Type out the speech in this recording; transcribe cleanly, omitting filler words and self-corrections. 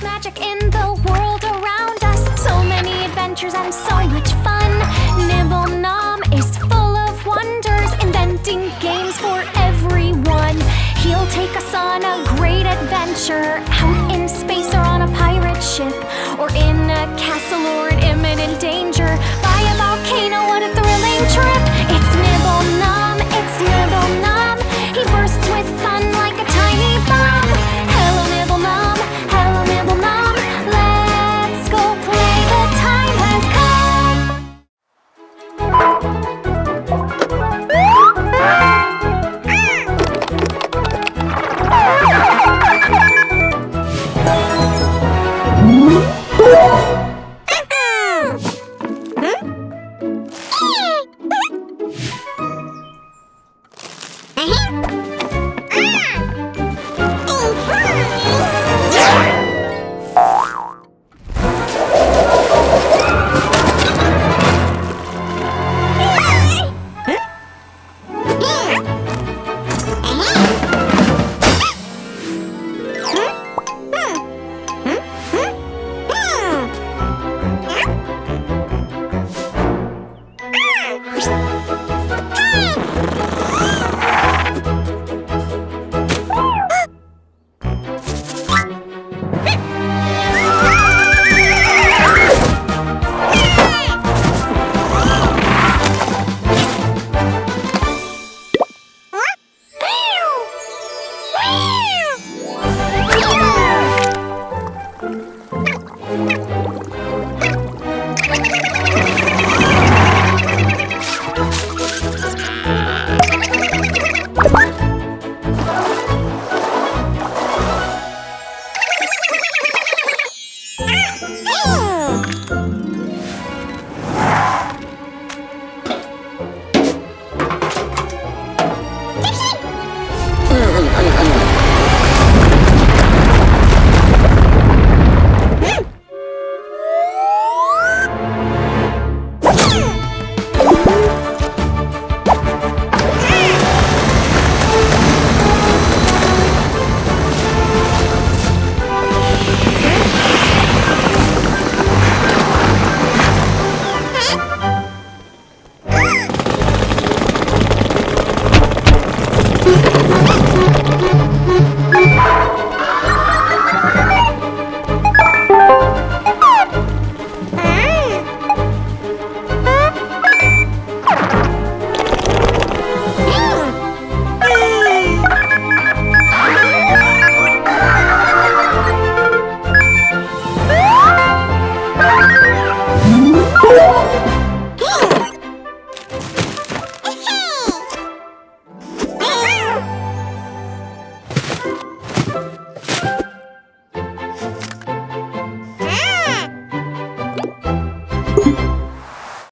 There's magic in the world around us. So many adventures and so much fun. Nibble Nom is full of wonders, inventing games for everyone. He'll take us on a great adventure, out in space or on a pirate ship, or in a castle or in imminent danger, by a volcano. What a thrilling trip! It's Nibble Nom, it's Nibble Nom. He bursts with fun like a tiny bomb. Hello Nibble Nom, hello Nibble Nom. Let's go play, the time has come.